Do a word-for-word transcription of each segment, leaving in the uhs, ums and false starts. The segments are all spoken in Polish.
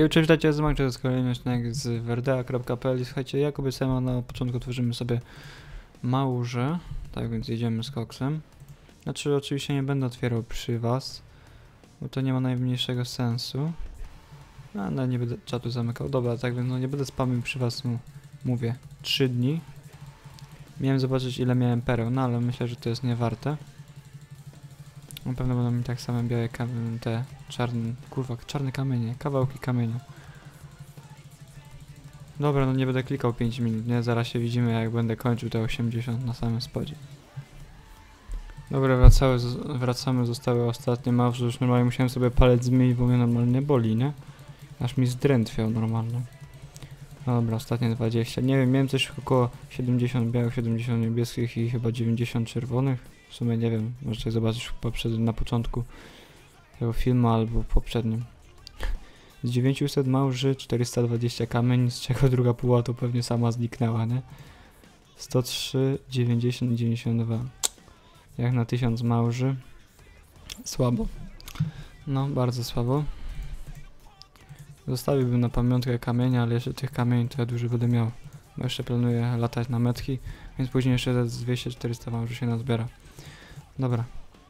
Hej, cześć, witajcie, z Mac, to jest kolejny odcinek z Verdea kropka p l. Słuchajcie, jak obiecałem, na początku tworzymy sobie małże. Tak więc jedziemy z koksem. Znaczy, oczywiście nie będę otwierał przy was, bo to nie ma najmniejszego sensu. No, no nie będę czatu zamykał. Dobra, tak więc no, nie będę spamił przy was, no, mówię, trzy dni. Miałem zobaczyć, ile miałem pereł, no ale myślę, że to jest niewarte. Na pewno będą mi tak same białe kamienie, te czarne, kurwa, czarne kamienie, kawałki kamienia. Dobra, no nie będę klikał pięć minut, nie? Zaraz się widzimy, jak będę kończył te osiemdziesiąt na samym spodzie. Dobra, wracały, wracamy, zostały ostatnie małże, już normalnie musiałem sobie palec zmienić, bo mnie normalnie boli, nie? Aż mi zdrętwiał normalnie. Dobra, ostatnie dwadzieścia, nie wiem, miałem coś około siedemdziesiąt białych, siedemdziesiąt niebieskich i chyba dziewięćdziesiąt czerwonych. W sumie nie wiem, możecie zobaczyć na początku tego filmu albo poprzednim. Z dziewięciuset małży czterysta dwadzieścia kamieni, z czego druga połowa to pewnie sama zniknęła, nie? sto trzy, dziewięćdziesiąt, dziewięćdziesiąt dwa. Jak na tysiąc małży. Słabo. No, bardzo słabo. Zostawiłbym na pamiątkę kamienia, ale jeszcze tych kamieni to ja dużo będę miał. Bo jeszcze planuję latać na metki, więc później jeszcze z dwieście czterysta małży się nazbiera. Dobra,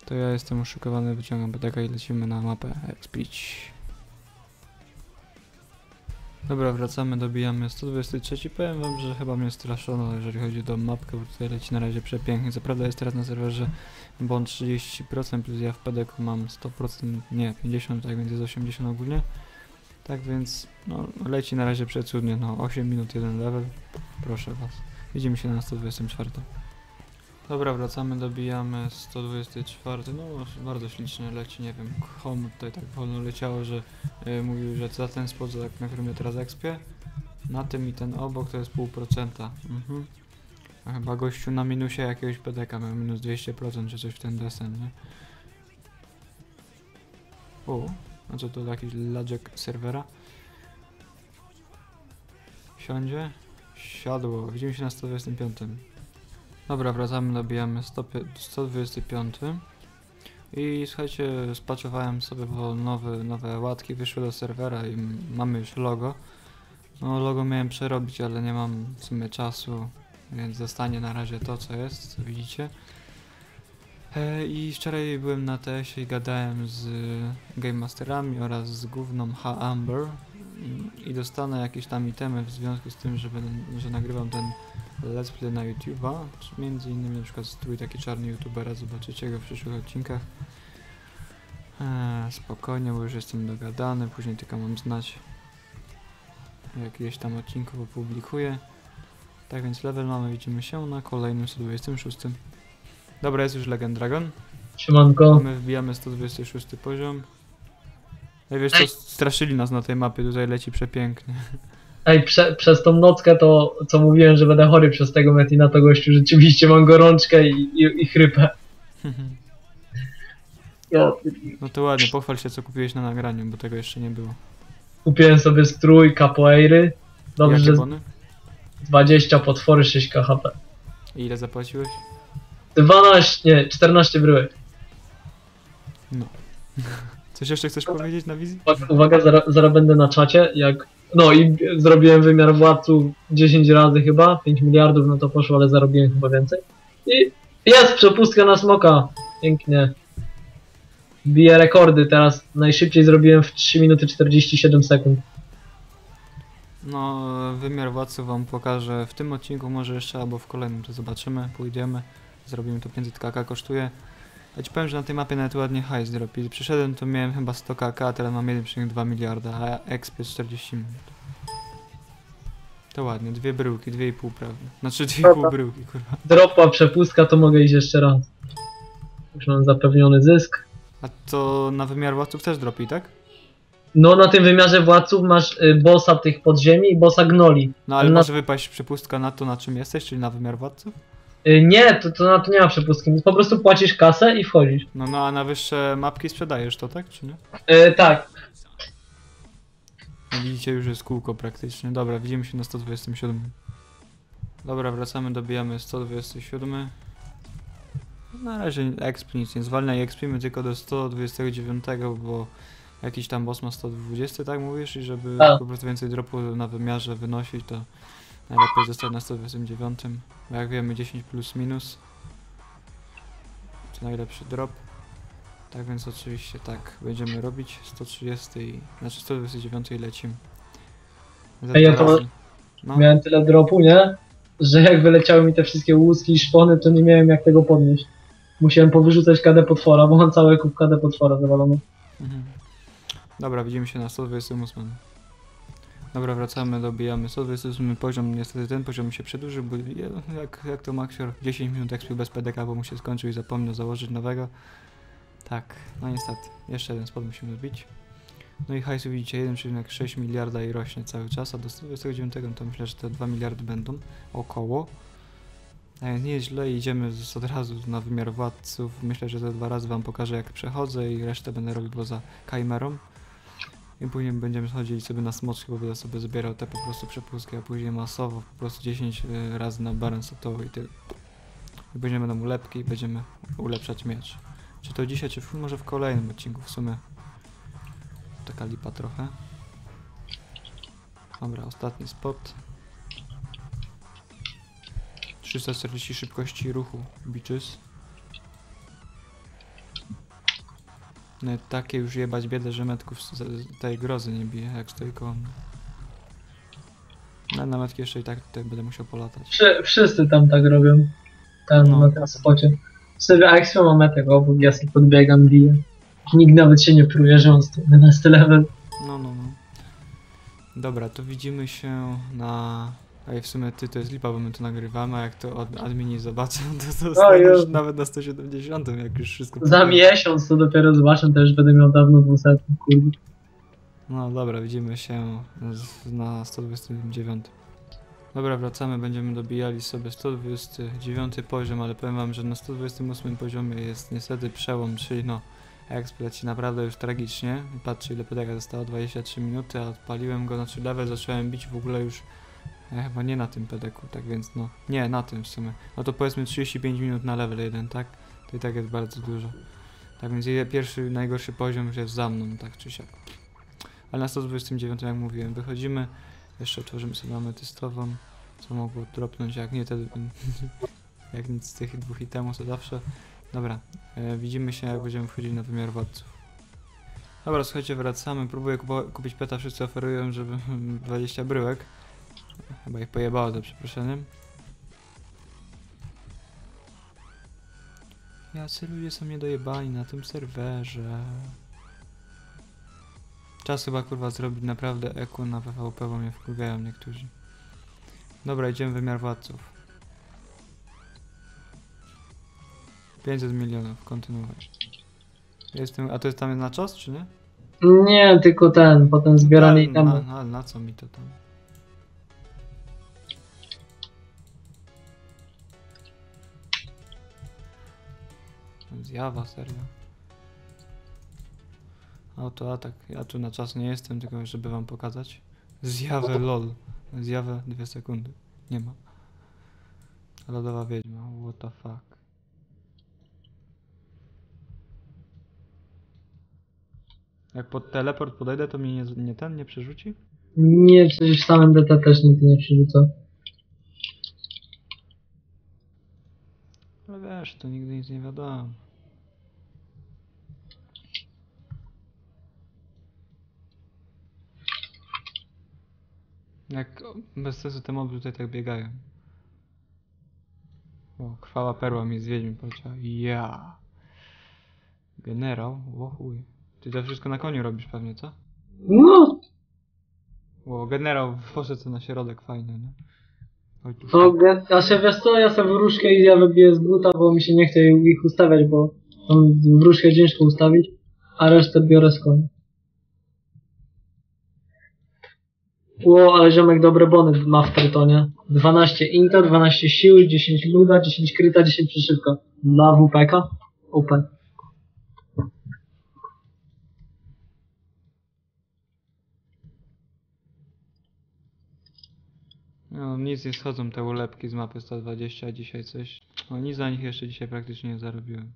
to ja jestem uszykowany, wyciągam bedeka i lecimy na mapę Explić. Dobra, wracamy, dobijamy sto dwadzieścia trzy. Powiem wam, że chyba mnie straszono, jeżeli chodzi do mapkę, bo tutaj leci na razie przepięknie. Co prawda jest teraz na serwerze bond trzydzieści procent, plus ja w pedeku mam sto procent, nie, pięćdziesiąt procent, tak więc jest osiemdziesiąt procent ogólnie. Tak więc, no, leci na razie przecudnie, no, osiem minut, jeden level, proszę was. Widzimy się na sto dwadzieścia cztery. Dobra, wracamy, dobijamy sto dwadzieścia cztery, no bardzo ślicznie leci, nie wiem, komu tutaj tak wolno leciało, że yy, mówił, że za ten spot, tak, na którym ja teraz ekspię, na tym i ten obok to jest pół procenta, mhm. A chyba gościu na minusie jakiegoś pedeka miał minus dwieście procent czy coś w ten desen, nie? O, a co to jakiś ladziek serwera? Siądzie? Siadło, widzimy się na sto dwadzieścia pięć. Dobra, wracamy, dobijamy sto dwadzieścia pięć. I słuchajcie, spaczowałem sobie, bo nowe, nowe łatki wyszły do serwera i mamy już logo. No logo miałem przerobić, ale nie mam w sumie czasu, więc zostanie na razie to, co jest, co widzicie. E, I wczoraj byłem na T S ie i gadałem z Game Masterami oraz z główną H Amber. I dostanę jakieś tam itemy w związku z tym, że, będę, że nagrywam ten let's play na YouTube'a, między innymi na przykład strój taki czarny youtubera, zobaczycie go w przyszłych odcinkach. Eee, spokojnie, bo już jestem dogadany, później tylko mam znać, jakieś tam odcinków opublikuję. Tak więc level mamy, widzimy się na kolejnym sto dwadzieścia sześć. Dobra, jest już LegendDragon. Siemanko. My wbijamy sto dwadzieścia sześć poziom. No wiesz co, straszyli nas na tej mapie, tutaj leci przepięknie. Ej, prze, przez tą nockę to, co mówiłem, że będę chory przez tego Metina, to gościu rzeczywiście mam gorączkę i, i, i chrypę. No to ładnie, pochwal się, co kupiłeś na nagraniu, bo tego jeszcze nie było. Kupiłem sobie strój capoeiry. Dobrze. dwadzieścia potwory, sześć k h p. I ile zapłaciłeś? dwanaście, nie, czternaście bryłek. No. Coś jeszcze chcesz powiedzieć na wizji? Uwaga, zaraz, zaraz będę na czacie, jak... No i zrobiłem wymiar władców dziesięć razy chyba, pięć miliardów, no to poszło, ale zarobiłem chyba więcej. I jest przepustka na smoka, pięknie. Biję rekordy teraz, najszybciej zrobiłem w trzy minuty czterdzieści siedem sekund. No, wymiar władców wam pokażę w tym odcinku może jeszcze, albo w kolejnym, to zobaczymy, pójdziemy. Zrobimy to, pięćset k k kosztuje. Ja ci powiem, że na tej mapie nawet ładnie hajs zrobili. Przyszedłem, to miałem chyba sto k k, a teraz mam jeden przecinek dwa miliarda, a exp jest czterdzieści minut. To ładnie, dwie bryłki, dwie i pół prawda. Znaczy dwie i pół bryłki, kurwa. Dropa, przepustka, to mogę iść jeszcze raz. Już mam zapewniony zysk. A to na wymiar władców też dropi, tak? No na tym wymiarze władców masz y, bossa tych podziemi i bossa gnoli. No ale na... może wypaść przepustka na to, na czym jesteś, czyli na wymiar władców? Nie, to, to na to nie ma przepustki, po prostu płacisz kasę i wchodzisz. No, no a na wyższe mapki sprzedajesz to, tak czy nie? Yy, tak. Widzicie, już jest kółko praktycznie. Dobra, widzimy się na sto dwadzieścia siedem. Dobra, wracamy, dobijamy sto dwadzieścia siedem. Na razie exp nic nie zwalnia i expimy tylko do sto dwadzieścia dziewięć, bo jakiś tam boss ma sto dwadzieścia, tak mówisz? I żeby A. po prostu więcej dropu na wymiarze wynosić, to najlepiej zostać na sto dwadzieścia dziewięć. Bo jak wiemy, dziesięć plus minus to najlepszy drop. Tak więc oczywiście tak będziemy robić. sto trzydzieści i... znaczy sto dwadzieścia dziewięć i lecimy. Ej, ja to no. miałem tyle dropu, nie? Że jak wyleciały mi te wszystkie łuski i szpony, to nie miałem jak tego podnieść. Musiałem powyrzucać K D potwora, bo mam całe kup K D potwora zawalone. Mhm. Dobra, widzimy się na sto dwadzieścia osiem. Dobra, wracamy, dobijamy sto dwadzieścia osiem poziom. Niestety ten poziom mi się przedłużył, bo jak, jak to Maxior dziesięć minut X P bez P D K, bo mu się skończył i zapomniał założyć nowego. Tak, no niestety. Jeszcze jeden spot musimy zbić. No i hajsu widzicie, jeden przecinek sześć miliarda i rośnie cały czas, a do sto dwadzieścia dziewięć to myślę, że te dwa miliardy będą około. A więc nie jest źle, idziemy z, od razu na wymiar władców. Myślę, że za dwa razy wam pokażę, jak przechodzę i resztę będę robił poza kajmerą. I później będziemy chodzili sobie na smoczki, bo będę sobie zbierał te po prostu przepustki, a później masowo po prostu dziesięć razy na barę setowo i tyle. I później będą ulepki i będziemy ulepszać miecz. Czy to dzisiaj, czy w, może w kolejnym odcinku w sumie. Taka lipa trochę. Dobra, ostatni spot. trzysta czterdzieści szybkości ruchu, bitches. No i takie już jebać biedę, że metków z tej grozy nie bije, jak stoi koło mnie. No na metki jeszcze i tak tutaj będę musiał polatać. Wszyscy tam tak robią. Tam no. na tym spocie. Sobie Axio ma metek obok, ja sobie podbiegam, biję. Nikt nawet się nie próbuje, że on jedenaście level. No, no, no. Dobra, to widzimy się na... A w sumie ty to jest lipa, bo my to nagrywamy, a jak to od admini zobaczą, to zostaniesz nawet na sto siedemdziesiąt, jak już wszystko... Za powiem. Miesiąc to dopiero zobaczę, to już będę miał dawno dwieście, kurde. No dobra, widzimy się na sto dwadzieścia dziewięć. Dobra, wracamy, będziemy dobijali sobie sto dwadzieścia dziewięć poziom, ale powiem wam, że na sto dwadzieścia osiem poziomie jest niestety przełom, czyli no... X P leci naprawdę już tragicznie. Patrzcie, ile pedeka zostało, dwadzieścia trzy minuty, a odpaliłem go na trzy level, zacząłem bić w ogóle już e, chyba nie na tym pedeku, tak więc no, nie na tym w sumie. No to powiedzmy trzydzieści pięć minut na level jeden, tak? To i tak jest bardzo dużo. Tak więc pierwszy, najgorszy poziom już jest za mną, tak czy siak. Ale na sto dwadzieścia dziewięć, jak mówiłem, wychodzimy. Jeszcze otworzymy sobie ametystową, co mogło dropnąć, jak nie te... jak nic z tych dwóch itemów, co zawsze. Dobra, e, widzimy się, jak będziemy wchodzić na wymiar władców. Dobra, słuchajcie, wracamy. Próbuję kupić peta, wszyscy oferują, żeby dwadzieścia bryłek. Chyba ich pojebało, za przeproszeniem. Jacy ludzie są niedojebani na tym serwerze. Czas chyba, kurwa, zrobić naprawdę eku na PvP, bo mnie wkurwiają niektórzy. Dobra, idziemy w wymiar władców. pięćset milionów, kontynuować. Jestem, a to jest tam na czas, czy nie? Nie, tylko ten, potem zbieranie i tam. Ale na co mi to tam? Zjawa, serio. Autoatak, ja tu na czas nie jestem, tylko żeby wam pokazać. Zjawę lol. Zjawę dwie sekundy. Nie ma. Lodowa wiedźma, what the fuck. Jak pod teleport podejdę, to mnie nie, nie ten nie przerzuci? Nie, przecież w samym D T też nigdy nie przerzuca. Ale wiesz, to nigdy nic nie wiadomo. Jak bez sensu te moby tutaj tak biegają. O, krwawa perła mi z wiedźmi poleciała. Ja. Generał, o chuj. Ty to wszystko na koniu robisz pewnie, co? No! Ło, generał poszedł na środek, fajny, nie? To, a się wiesz co, ja sobie wróżkę i ja wybiję z buta, bo mi się nie chce ich ustawiać, bo tą wróżkę ciężko ustawić, a resztę biorę z konia. Ło, ale ziomek dobre bony ma w Trytonie. dwanaście inter, dwanaście siły, dziesięć luda, dziesięć kryta, dziesięć przyszybka. Dla W P K? O P. No nic nie schodzą te ulepki z mapy sto dwadzieścia, a dzisiaj coś... No nic za nich jeszcze dzisiaj praktycznie nie zarobiłem.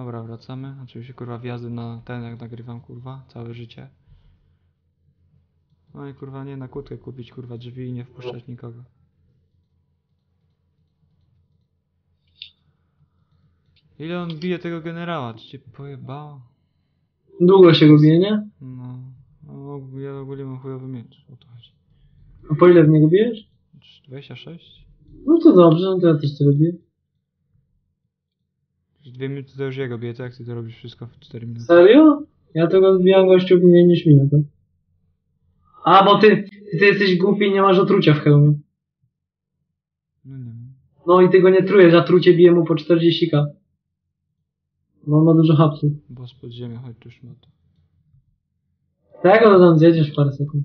Dobra, wracamy. Oczywiście kurwa wjazdy na ten, jak nagrywam kurwa całe życie. No i kurwa nie na kłódkę kupić kurwa drzwi i nie wpuszczać nikogo. Ile on bije tego generała? Czy cię pojebało? Długo się go bije, nie? No, no ja ogólnie mam chujowy miecz, o to chodzi. A po ile w niego bijesz? dwadzieścia sześć. No to dobrze, no to ja też to robię. Dwie minuty to już jego bije, to jak ty to robisz wszystko w cztery minuty? Serio? Ja tego odbijam gościu mniej niż minutę. A, bo ty, ty jesteś głupi i nie masz otrucia w hełmie. No nie wiem. No i ty go nie trujesz, a trucie bije mu po czterdzieści ka. No on ma dużo hapsów. Bo z podziemia, chodź tu szmato. Tego to tam zjedziesz w parę sekund.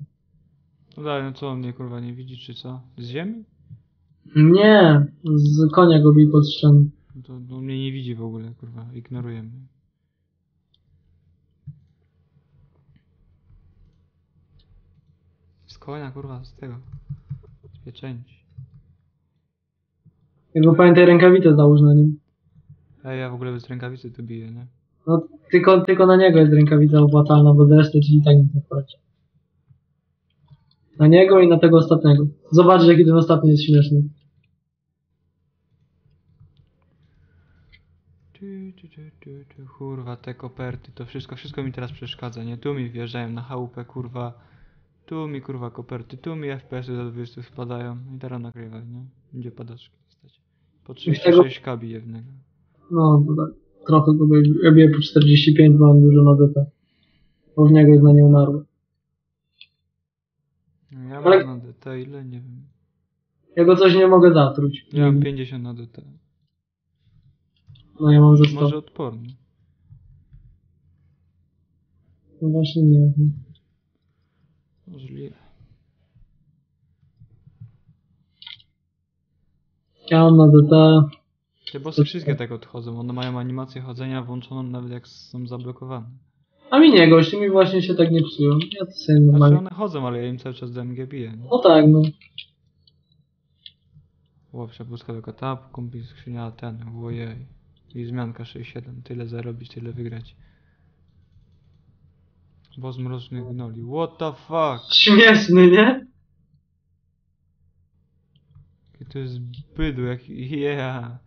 No dalej, no co on mnie kurwa nie widzi, czy co? Z ziemi? Nie, z konia go bij pod ścianą. To, to mnie nie widzi w ogóle, kurwa, ignoruje mnie. Z konia, kurwa, z tego. Z pieczęci. Jakby pamiętaj, rękawicę załóż na nim. Ej, ja w ogóle bez rękawicy tu biję, nie? No, tylko, tylko na niego jest rękawica opłacalna, bo zresztą czyli tak nic nie wpłaci. Na niego i na tego ostatniego. Zobaczysz, jaki ten ostatni jest śmieszny. Kurwa, te koperty, to wszystko, wszystko mi teraz przeszkadza, nie? Tu mi wjeżdżają na chałupę, kurwa. Tu mi, kurwa, koperty, tu mi F P S-y do dwudziestu spadają. I teraz nagrywa, nie? Będzie padaczki stać. Po trzydzieści sześć ka bije w niego. No, to tak. Trochę to bije. Ja biję po czterdzieści pięć, bo mam dużo na D T. Bo w niego jest na nie umarły. Ja mam ale... na D T, ile? Nie wiem. Ja go coś nie mogę zatruć. Ja mam pięćdziesiąt na D T. No ja mam ze sto. Może odporny. No właśnie nie wiem. Możliwe. Ja mam na D T. Te bossy wszystkie tak odchodzą, one mają animację chodzenia włączoną nawet jak są zablokowane. A mi nie, gości mi właśnie się tak nie psują. Ja to sobie normalnie... Znaczy one chodzą, ale ja im cały czas D M G biję. Nie? No tak, no. Łopcia, puska do katap, kumpi skrzynia ten, wojej. I zmianka sześć siedem, tyle zarobić, tyle wygrać. Bo z mrocznych gnoli, what the fuck? Śmieszny, nie? I to jest bydło, jak... yeah.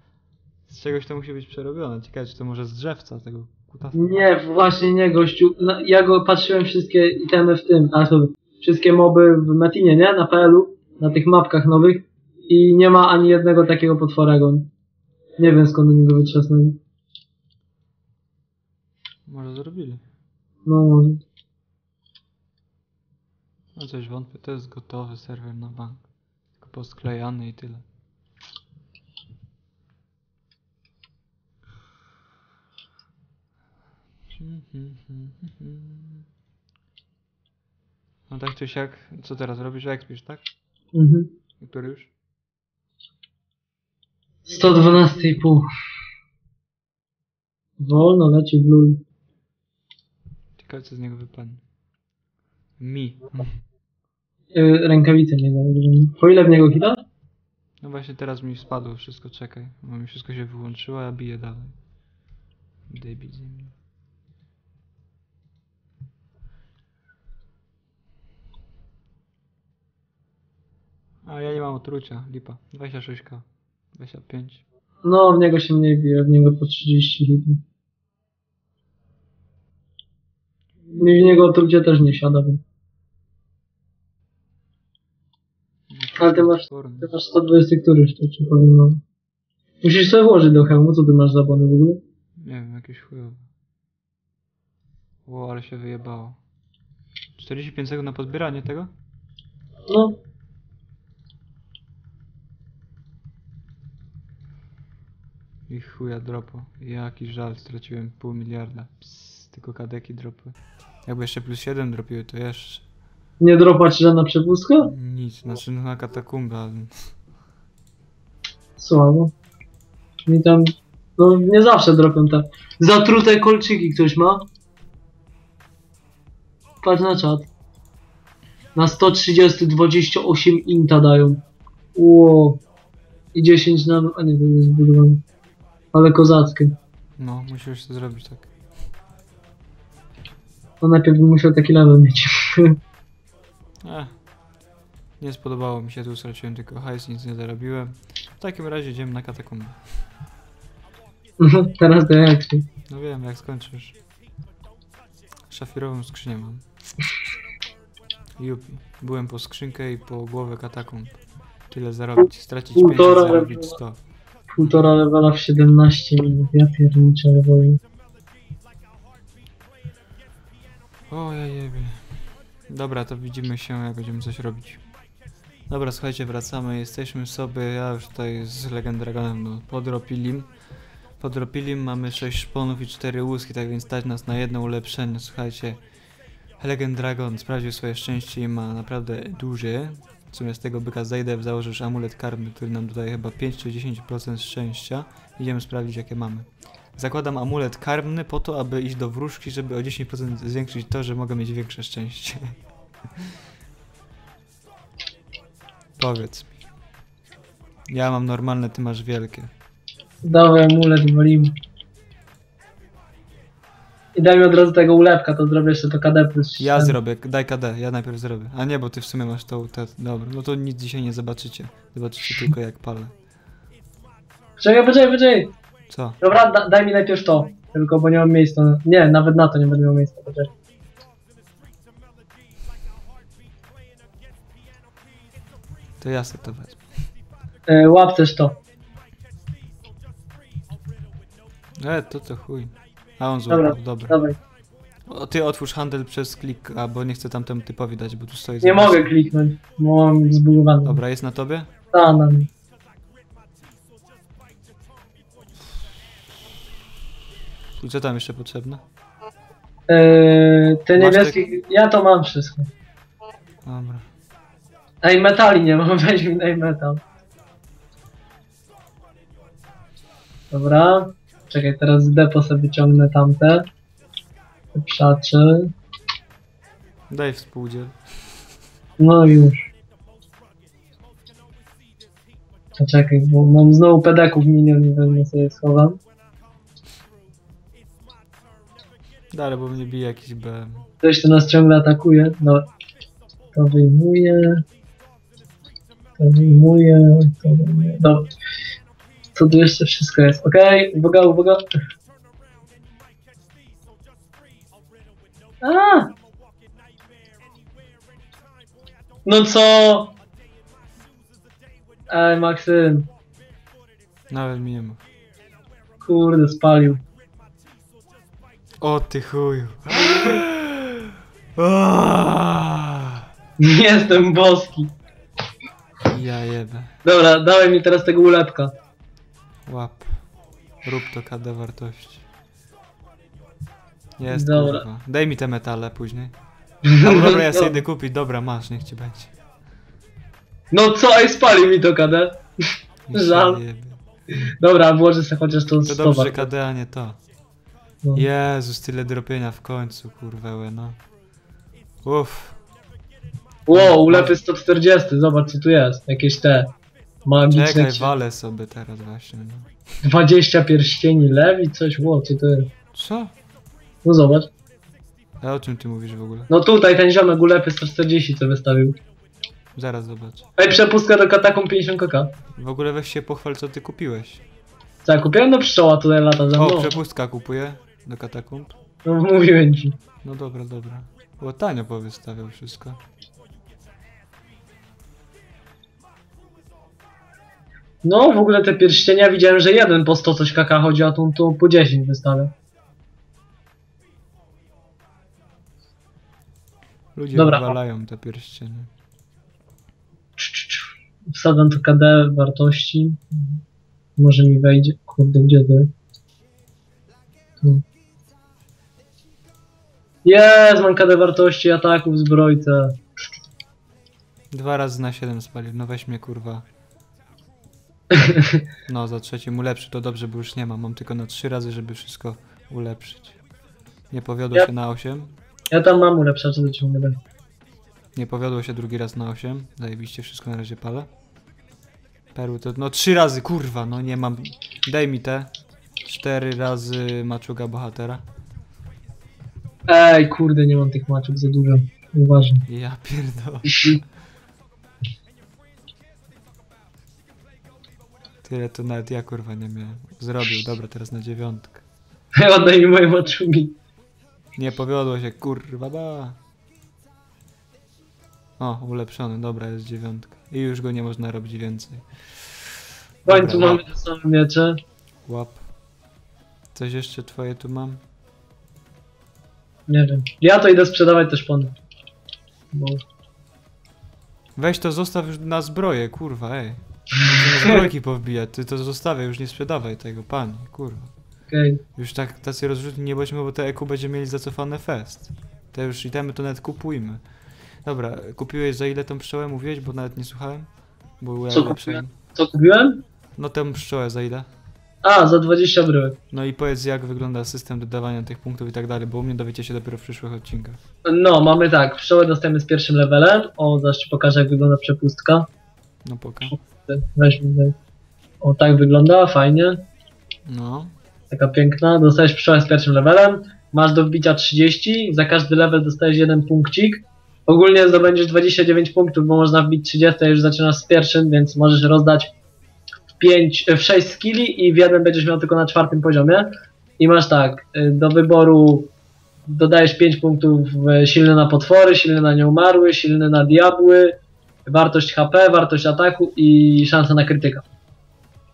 Z czegoś to musi być przerobione, ciekawe czy to może z drzewca tego kutasa. Nie, właśnie nie gościu, ja go patrzyłem wszystkie itemy w tym, a sorry, wszystkie moby w Metinie, nie? Na P L u, na tych mapkach nowych. I nie ma ani jednego takiego potwora go. Nie wiem skąd oni go wytrzasnęli. Może zrobili. No może. No coś wątpię, to jest gotowy serwer na bank. Tylko posklejany i tyle. No tak czy siak, co teraz robisz? Ekspisz, tak? Mhm. I który już? sto dwanaście i pół. Wolno leci w lul. Ciekawe co z niego wypadnie. Mi. Yy, rękawice nie da. Po ile w niego hita? No właśnie teraz mi spadło wszystko, czekaj. Bo mi wszystko się wyłączyło, ja biję dalej. Debil ze mnie. A ja nie mam otrucia, lipa. dwadzieścia sześć ka. dwadzieścia pięć. No, w niego się mniej bije, w niego po trzydzieści. W niego otrucie też nie siada. Ale ty masz, ty masz sto dwadzieścia któryś, to czy powinno. Musisz sobie włożyć do hełmu, co ty masz za bony w ogóle? Nie wiem, jakieś chujowe. Ło, ale się wyjebało. czterdzieści pięć sekund na podbieranie tego? No. I chuja dropu. Jaki żal, straciłem pół miliarda. Psst, tylko kadeki dropy. Jakby jeszcze plus siedem dropiły, to jeszcze. Nie dropa ci żadna przepustka? Nic, znaczy na katakumba. Słabo. Mi tam... No nie zawsze dropią tak. Zatrute kolczyki ktoś ma? Patrz na czat. Na sto trzydzieści dwadzieścia osiem inta dają. Ło. I dziesięć na... A nie, to jest zbudowane. Ale kozackie. No, musisz to zrobić tak. To najpierw bym musiał taki lado mieć. Ech, nie spodobało mi się, tu straciłem tylko hajs, nic nie zarobiłem. W takim razie idziemy na katakumby. Teraz to jak się? No wiem, jak skończysz. Szafirową skrzynię mam. Jupi. Byłem po skrzynkę i po głowę katakumb. Tyle zarobić, stracić pięć, zarobić sto. Półtora levela w siedemnaście minut, ja pierniczę levelu. O ja jebie. Dobra, to widzimy się, jak będziemy coś robić. Dobra, słuchajcie, wracamy, jesteśmy sobie, ja już tutaj z LegendDragonem, no, podropili. Podropili, mamy sześć szponów i cztery łuski, tak więc stać nas na jedno ulepszenie, słuchajcie. LegendDragon sprawdził swoje szczęście i ma naprawdę duże. W sumie z tego byka zejdę, założę już amulet karmy, który nam dodaje chyba pięć czy dziesięć procent szczęścia. Idziemy sprawdzić, jakie mamy. Zakładam amulet karmny po to, aby iść do wróżki, żeby o dziesięć procent zwiększyć to, że mogę mieć większe szczęście. Powiedz mi. Ja mam normalne, ty masz wielkie. Dawaj amulet, wolimy. I daj mi od razu tego ulepka, to zrobię jeszcze to K D plus. Ja zrobię, daj K D, ja najpierw zrobię. A nie, bo ty w sumie masz tą, te, dobra, no to nic dzisiaj nie zobaczycie. Zobaczycie tylko jak palę. Czekaj, poczekaj, poczekaj. Co? Dobra, da, daj mi najpierw to, tylko bo nie mam miejsca. Nie, nawet na to nie będę miał miejsca, poczekaj. To ja sobie to wezmę. E, łap też to. E, to to chuj. A on złapał, dobra. dobra. O, ty otwórz handel przez klik, a bo nie chcę tamtemu typowi dać, bo tu stoi... Nie zamiast. Mogę kliknąć, bo mam zbudowany. Dobra, jest na tobie? Tak, na mnie. I co tam jeszcze potrzebne? Eee, te niebieskie... Te... Ja to mam wszystko. Dobra. Ej, metali nie mam, weź mi daj metal. Dobra. Czekaj, teraz z depo sobie ciągnę tamte. Przaczy. Daj współdziel. No już. Czekaj, bo mam znowu pedaków minion i pewnie sobie schowam. Dalej, bo mnie bije jakiś B M. Ktoś, kto nas ciągle atakuje. No. To wyjmuję. To wyjmuję. To wyjmuję. Dobra. Co tu jeszcze wszystko jest? Okej, okay, uwaga, uwaga. A! No co? Ej, Maksym. Nawet mi nie ma. Kurde, spalił. O ty chuju. Jestem boski. Ja jebę. Dobra, dawaj mi teraz tego ulepka. Łap. Rób to K D wartości. Jest, dobra. Kurwa. Daj mi te metale później. No, dobra, ja sobie idę kupić. Dobra, masz, niech ci będzie. No co, ej, spali mi to K D. Żal. Dobra, włożę sobie chociaż tą stopę. To dobrze, że K D, a nie to. No. Jezus, tyle dropienia w końcu, kurwełe, no. Uff. Wow, ulepy sto czterdzieści, zobacz co tu jest. Jakieś te... Magiczne. Czekaj, walę sobie teraz właśnie. No. dwadzieścia pierścieni lewi, coś, wow, co to jest? Co? No zobacz. A o czym ty mówisz w ogóle? No tutaj ten ziomek ulepy sto czterdzieści co wystawił. Zaraz zobacz. Ej, przepustka do katakumb pięćdziesiąt koła. W ogóle weź się pochwal, co ty kupiłeś. Co, ja kupiłem? No pszczoła tutaj lata za mną. O, przepustka kupuję do katakumb. No mówiłem ci. No dobra, dobra. Bo tanio powystawiał wszystko. No, w ogóle te pierścienia widziałem, że jeden po sto coś kaka chodzi, a tu, tu po dziesięć wystawia. Ludzie wywalają te pierścienie. Wsadzam to K D wartości. Może mi wejdzie. Kurde, gdzie ty? Jest, mam K D wartości, ataków, zbrojce. Dwa razy na siedem spalił, no weź mnie kurwa. No, za trzecim ulepszy to dobrze, bo już nie mam. Mam tylko na trzy razy, żeby wszystko ulepszyć. Nie powiodło ja, się na osiem. Ja tam mam ulepszać, co do ciebie nie będę. Nie powiodło się drugi raz na osiem. Zajebiście, wszystko na razie palę. Perły to... No trzy razy, kurwa, no nie mam... Daj mi te. cztery razy maczuga bohatera. Ej, kurde, nie mam tych maczuk za dużo. Uważam. Ja pierdolę. Tyle to nawet ja kurwa nie miałem. Zrobił, dobra, teraz na dziewiątkę. Oddaj mi moje maczugi. Nie powiodło się, kurwa ba. O, ulepszony, dobra, jest dziewiątka. I już go nie można robić więcej. W końcu mamy te same miecze. Łap. Coś jeszcze twoje tu mam? Nie wiem. Ja to idę sprzedawać też panu. Bo... Weź to zostaw już na zbroję, kurwa, ej. Zbrojki powbijać, ty to zostawiaj, już nie sprzedawaj tego, pani, kurwa. Okej. Okay. Już tak tacy rozrzutni nie bądźmy, bo te E Q będzie mieli zacofane fest. Te już itemy to nawet kupujmy. Dobra, kupiłeś za ile tą pszczołę mówiłeś, bo nawet nie słuchałem? Bo ja co, kupiłem? co kupiłem? No tę pszczołę za ile? A, za dwadzieścia bryłek. No i powiedz, jak wygląda system dodawania tych punktów i tak dalej, bo u mnie dowiecie się dopiero w przyszłych odcinkach. No, mamy tak, pszczołę dostajemy z pierwszym levelem. O, zaraz ci pokażę, jak wygląda przepustka. No pokaż. Weźmy tutaj. O, tak wygląda, fajnie. No. Taka piękna. Dostajesz pszczołę z pierwszym levelem. Masz do wbicia trzydzieści. Za każdy level dostajesz jeden punkcik. Ogólnie zdobędziesz dwadzieścia dziewięć punktów, bo można wbić trzydzieści, już zaczynasz z pierwszym, więc możesz rozdać w, pięć, w sześć skilli i w jeden będziesz miał tylko na czwartym poziomie. I masz tak, do wyboru dodajesz pięć punktów silny na potwory, silny na nieumarły, silny na diabły, wartość H P, wartość ataku i szansa na krytyka.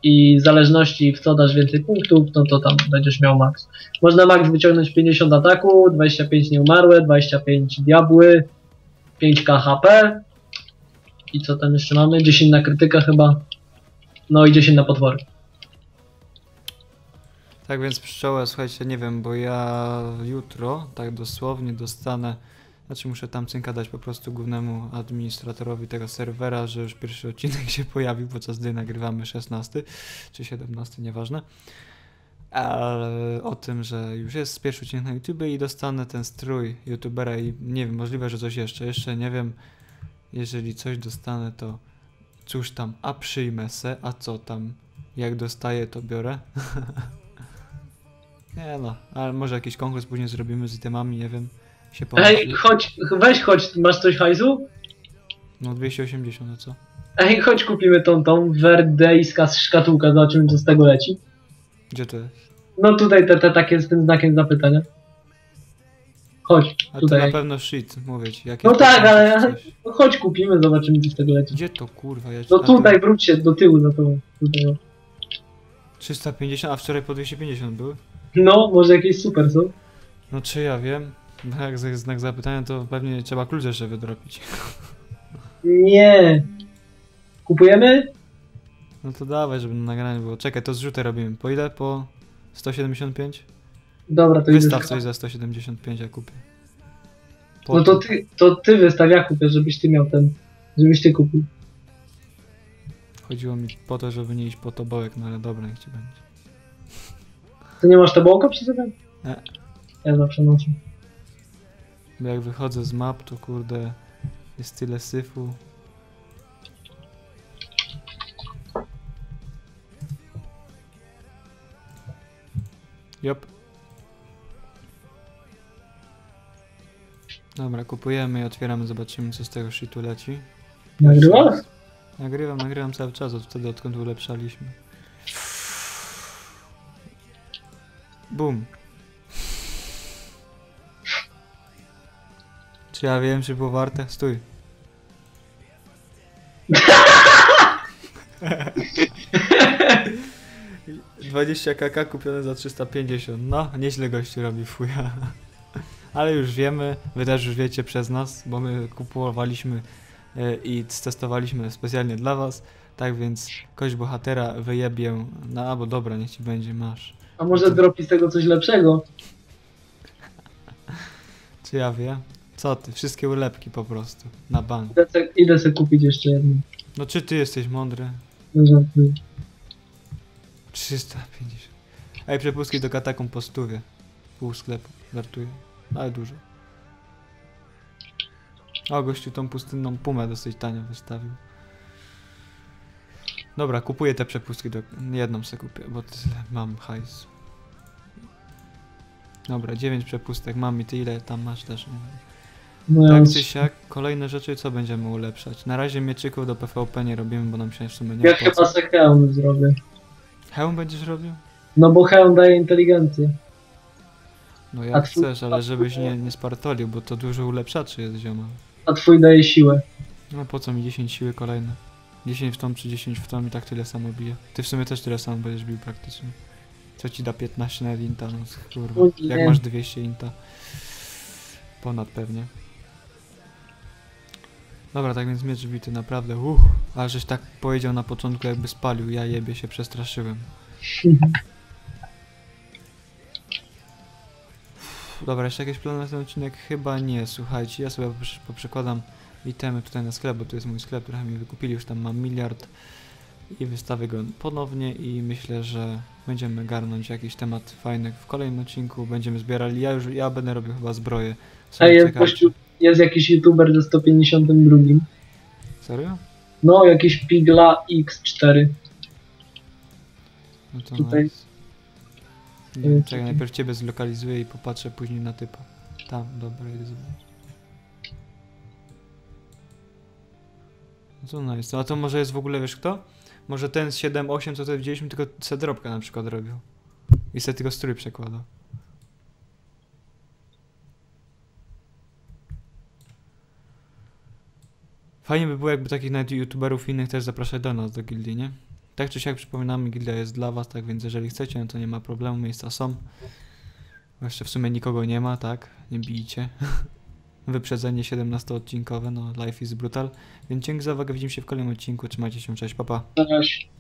I w zależności w co dasz więcej punktów, no to tam będziesz miał max. Można max wyciągnąć pięćdziesiąt ataku, dwadzieścia pięć nieumarłe, dwadzieścia pięć diabły, pięć k H P i co tam jeszcze mamy? dziesięć na krytyka chyba, no i dziesięć na potwory. Tak więc pszczołę, słuchajcie, nie wiem, bo ja jutro tak dosłownie dostanę, znaczy muszę tam cynka dać po prostu głównemu administratorowi tego serwera, że już pierwszy odcinek się pojawił, podczas gdy nagrywamy szesnasty czy siedemnasty, nieważne. Ale o tym, że już jest pierwszy odcinek na YouTube i dostanę ten strój youtubera i nie wiem, możliwe, że coś jeszcze, jeszcze nie wiem, jeżeli coś dostanę to cóż tam, a przyjmę se, a co tam, jak dostaję to biorę. Nie no, ale może jakiś konkurs później zrobimy z itemami, nie wiem, się pomyśli. Ej, chodź, weź chodź, masz coś hajsu? No dwieście osiemdziesiąt, no co? Ej, chodź kupimy tą, tą werdejska szkatułkę, zobaczymy co z tego leci. Gdzie to jest? No tutaj te, te takie z tym znakiem zapytania. Chodź, a tutaj. To na pewno shit, mówię ci. Jak no ja tak, ale coś... chodź kupimy, zobaczymy gdzie z tego leci. Gdzie to kurwa? Ja no tutaj, ten... wróć się do tyłu za to. Tutaj. trzysta pięćdziesiąt, a wczoraj po dwieście pięćdziesiąt były? No, może jakieś super są. No czy ja wiem, jak znak zapytania to pewnie trzeba klucze jeszcze wydropić. Nie. Kupujemy? No to dawaj, żeby na nagranie było. Czekaj, to zrzutę robimy. Po ile? Po sto siedemdziesiąt pięć? Dobra, to wystaw idę coś za sto siedemdziesiąt pięć, ja kupię. Po no to ty, to ty wystaw, ja kupię, żebyś ty miał ten... Żebyś ty kupił. Chodziło mi po to, żeby nie iść po tobołek, no ale dobra, niech ci będzie. Ty nie masz tobołka przy sobie? Nie. Ja zawsze noszę. Bo jak wychodzę z map, to kurde... Jest tyle syfu. Jop. Dobra, kupujemy i otwieramy, zobaczymy co z tego shitu leci. Nagrywasz? Nagrywam, nagrywam cały czas od wtedy, odkąd ulepszaliśmy. Bum. Czy ja wiem, czy było warte? Stój. dwadzieścia k kupione za trzysta pięćdziesiąt, no nieźle gości robi fuja. Ale już wiemy, wy też już wiecie przez nas, bo my kupowaliśmy i testowaliśmy specjalnie dla was. Tak więc kość bohatera wyjebię, no albo dobra, niech ci będzie, masz. A może dropi z tego coś lepszego? Czy ja wiem? Co ty, wszystkie ulepki po prostu, na bank. Idę se, idę se kupić jeszcze jedną. No czy ty jesteś mądry? No żartuję. trzysta pięćdziesiąt. Ej, przepustki do katakum po stówie. Pół sklepu, żartuję. Ale dużo. O, gościu tą pustynną pumę dosyć tanio wystawił. Dobra, kupuję te przepustki do... Jedną se kupię, bo tyle mam hajsu. Dobra, dziewięć przepustek mam i ty ile tam masz też? No tak czy siak, kolejne rzeczy co będziemy ulepszać? Na razie mieczyków do P V P nie robimy, bo nam się w sumie nie opłaca. Ja chyba se hełm zrobię. Hełm będziesz robił? No bo hełm daje inteligencję. No jak chcesz, ale żebyś nie, nie spartolił, bo to dużo ulepszaczy jest, zioma. A twój daje siłę. No po co mi dziesięć siły kolejne? dziesięć w tom czy dziesięć w tom i tak tyle samo bije. Ty w sumie też tyle samo będziesz bił praktycznie. Co ci da piętnaście na inta, no kurwa. Jak masz dwieście inta. Ponad pewnie. Dobra, tak więc miecz bity naprawdę, uff. Ale żeś tak powiedział na początku, jakby spalił, ja jebie się przestraszyłem. Dobra, jeszcze jakieś plany na ten odcinek? Chyba nie, słuchajcie, ja sobie poprzekładam itemy tutaj na sklep, bo tu jest mój sklep, trochę mi wykupili, już tam mam miliard i wystawię go ponownie i myślę, że będziemy garnąć jakiś temat fajny w kolejnym odcinku, będziemy zbierali, ja już, ja będę robił chyba zbroję. A jest, jest jakiś youtuber ze sto pięćdziesiąt dwa. Serio? No, jakiś Pigla X cztery. No to tutaj. Nice. Nie, czekaj, najpierw ciebie zlokalizuję i popatrzę później na typa. Tam, dobra, idę zobaczyć. Co no jest? A to może jest w ogóle, wiesz kto? Może ten z siedem osiem, co tutaj widzieliśmy, tylko se drobkę na przykład robił. I se tylko strój przekładał. Fajnie by było, jakby takich nawet youtuberów innych też zapraszać do nas, do gildii, nie? Tak czy siak przypominamy, gildia jest dla was, tak więc jeżeli chcecie, no to nie ma problemu, miejsca są. Jeszcze w sumie nikogo nie ma, tak? Nie bijcie. Wyprzedzenie siedemnastoodcinkowe, no life is brutal. Więc dzięki za uwagę, widzimy się w kolejnym odcinku, trzymajcie się, cześć, pa pa.